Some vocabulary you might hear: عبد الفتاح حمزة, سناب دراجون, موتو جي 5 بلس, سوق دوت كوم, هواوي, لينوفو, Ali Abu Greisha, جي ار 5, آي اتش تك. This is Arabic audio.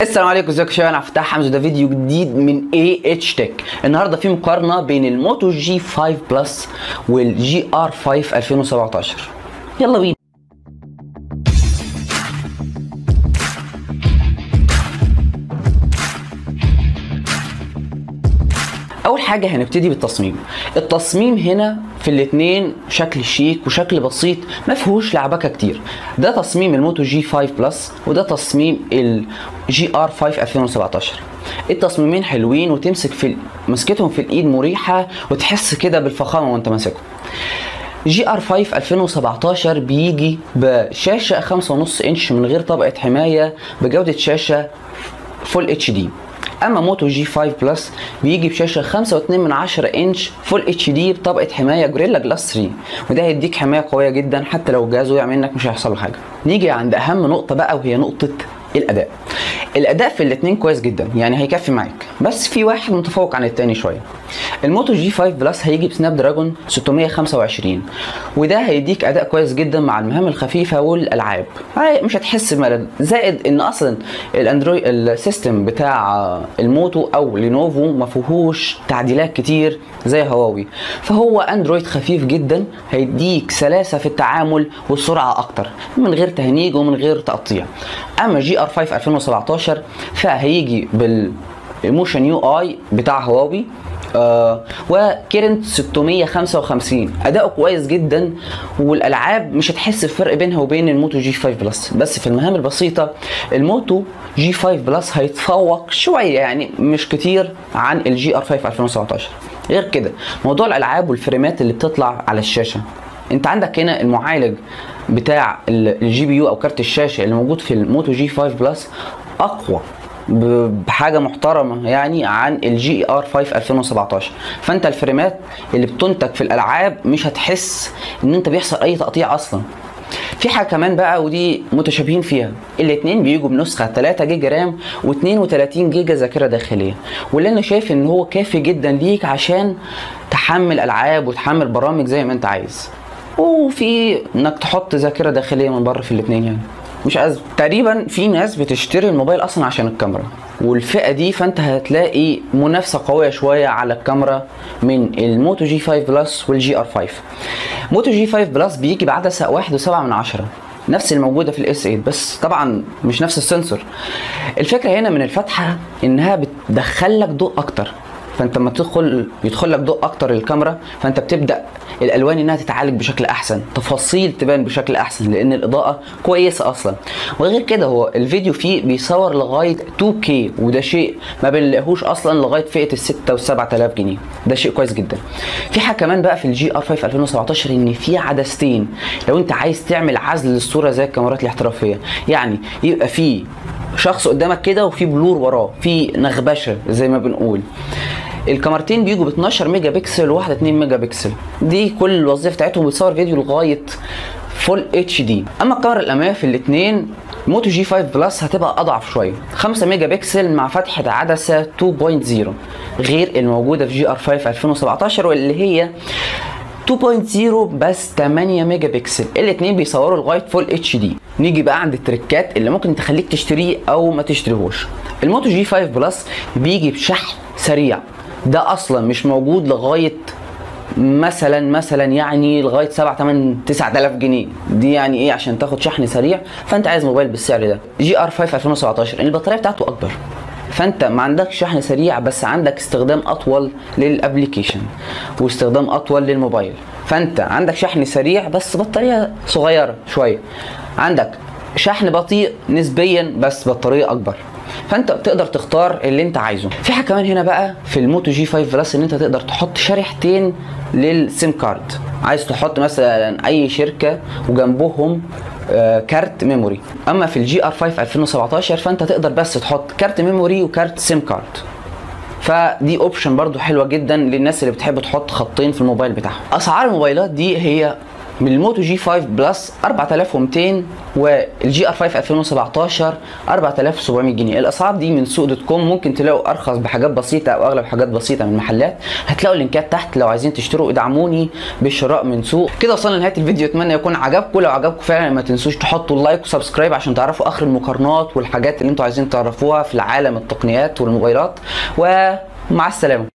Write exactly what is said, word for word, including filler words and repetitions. السلام عليكم، ازيكم يا شباب؟ انا عبد الفتاح حمزة، ده فيديو جديد من اي اتش تك. النهارده في مقارنه بين الموتو جي خمسة بلس والجي ار خمسة ألفين وسبعتاشر. يلا بينا. اول حاجه هنبتدي بالتصميم. التصميم هنا في الاثنين شكل شيك وشكل بسيط، ما فيهوش لعبكه كتير. ده تصميم الموتو جي خمسة بلس وده تصميم الجي ار خمسة ألفين وسبعتاشر. التصميمين حلوين وتمسك في مسكتهم في الايد مريحه وتحس كده بالفخامه وانت ماسكهم. جي ار خمسة ألفين وسبعتاشر بيجي بشاشه خمسة ونص انش من غير طبقه حمايه بجوده شاشه فول اتش دي. اما موتو جي خمسة بلس بيجي بشاشه خمسة واتنين من عشرة انش فول اتش دي بطبقه حمايه جوريلا جلاس ثلاثة، وده هيديك حمايه قويه جدا حتى لو الجهاز وقع منك مش هيحصل له حاجه. نيجي عند اهم نقطه بقى وهي نقطه الاداء. الاداء في الاثنين كويس جدا، يعني هيكفي معاك، بس في واحد متفوق عن الثاني شويه. الموتو جي خمسة بلس هيجي بسناب دراجون ستمية خمسة وعشرين، وده هيديك اداء كويس جدا مع المهام الخفيفه والالعاب، مش هتحس بملل. زائد ان اصلا الاندرويد السيستم بتاع الموتو او لينوفو ما فيهوش تعديلات كتير زي هواوي، فهو اندرويد خفيف جدا هيديك سلاسه في التعامل والسرعه اكتر من غير تهنيج ومن غير تقطيع. اما جي ار خمسة ألفين وسبعتاشر فهيجي بالموشن يو اي بتاع هواوي آه وكيرنت ستمية خمسة وخمسين، اداؤه كويس جدا والالعاب مش هتحس بفرق بينها وبين الموتو جي خمسة بلس، بس في المهام البسيطه الموتو جي خمسة بلس هيتفوق شويه، يعني مش كتير، عن الجي ار خمسة ألفين وسبعتاشر. غير كده موضوع الالعاب والفريمات اللي بتطلع على الشاشه، انت عندك هنا المعالج بتاع الجي بي يو او كارت الشاشه اللي موجود في الموتو جي خمسة بلس اقوى بحاجه محترمه يعني عن الجي ار خمسة ألفين وسبعتاشر، فانت الفريمات اللي بتنتج في الالعاب مش هتحس ان انت بيحصل اي تقطيع اصلا. في حاجه كمان بقى ودي متشابهين فيها، الاثنين بيجوا بنسخه تلاتة جيجا رام واتنين وتلاتين جيجا ذاكره داخليه، واللي انا شايف ان هو كافي جدا ليك عشان تحمل العاب وتحمل برامج زي ما انت عايز، وفي انك تحط ذاكره داخليه من بره في الاثنين، يعني مش أزمة. تقريبا في ناس بتشتري الموبايل اصلا عشان الكاميرا والفئه دي، فانت هتلاقي منافسه قويه شويه على الكاميرا من الموتو جي خمسة بلس والجي ار خمسة. موتو جي خمسة بلس بيجي بعدسه واحد وسبعة من عشرة نفس الموجوده في الاس تمانية، بس طبعا مش نفس السنسور. الفكره هنا من الفتحه انها بتدخل لك ضوء اكتر، فانت لما تدخل يدخل لك ضوء اكتر للكاميرا، فانت بتبدا الالوان انها تتعالج بشكل احسن، تفاصيل تبان بشكل احسن لان الاضاءه كويسه اصلا. وغير كده هو الفيديو فيه بيصور لغايه تو كيه، وده شيء ما بنلاقيهوش اصلا لغايه فئه ال ستة وسبعة آلاف جنيه، ده شيء كويس جدا. في حاجه كمان بقى في الجي ار خمسة ألفين وسبعتاشر ان في عدستين لو انت عايز تعمل عزل للصوره زي الكاميرات الاحترافيه، يعني يبقى في شخص قدامك كده وفي بلور وراه، في نغبشه زي ما بنقول. الكاميرتين بيجوا ب اتناشر ميجا بكسل وواحده اتنين ميجا بكسل، دي كل الوظيفه بتاعتهم بتصور فيديو لغايه فول اتش دي. اما الكاميرا الاماميه في الاثنين موتو جي خمسة بلس هتبقى اضعف شويه، خمسة ميجا بكسل مع فتحه عدسه اتنين نقطة صفر غير الموجوده في جي ار خمسة ألفين وسبعتاشر واللي هي اتنين نقطة صفر بس تمانية ميجا بكسل، الاثنين بيصوروا لغايه فول اتش دي. نيجي بقى عند التريكات اللي ممكن تخليك تشتريه او ما تشتريهوش. الموتو جي خمسة بلس بيجي بشحن سريع، ده اصلا مش موجود لغايه مثلا مثلا يعني لغايه سبعة تمانية تسعة آلاف جنيه، دي يعني ايه عشان تاخد شحن سريع، فانت عايز موبايل بالسعر ده. جي ار خمسة ألفين وسبعتاشر ان البطاريه بتاعته اكبر، فانت ما عندكش شحن سريع بس عندك استخدام اطول للابلكيشن واستخدام اطول للموبايل، فانت عندك شحن سريع بس بطاريه صغيره شويه، عندك شحن بطيء نسبيا بس بطاريه اكبر، فانت تقدر تختار اللي انت عايزه. في حاجه كمان هنا بقى في الموتو جي خمسة بلس ان انت تقدر تحط شريحتين للسيم كارد، عايز تحط مثلا اي شركه وجنبهم آه كارت ميموري. اما في الجي ار خمسة ألفين وسبعتاشر فانت تقدر بس تحط كارت ميموري وكارت سيم كارد، فدي اوبشن برضو حلوه جدا للناس اللي بتحب تحط خطين في الموبايل بتاعها. اسعار الموبايلات دي هي من الموتو جي خمسة بلس أربعة آلاف ومئتين والجي ار خمسة ألفين وسبعتاشر أربعة آلاف وسبعمية جنيه. الاسعار دي من سوق دوت كوم، ممكن تلاقوا ارخص بحاجات بسيطه او اغلب حاجات بسيطه من محلات، هتلاقوا اللينكات تحت لو عايزين تشتروا. ادعموني بالشراء من سوق. كده وصلنا لنهايه الفيديو، اتمنى يكون عجبكم. لو عجبكم فعلا ما تنسوش تحطوا اللايك وسبسكرايب عشان تعرفوا اخر المقارنات والحاجات اللي انتوا عايزين تعرفوها في العالم التقنيات والموبايلات، ومع السلامه.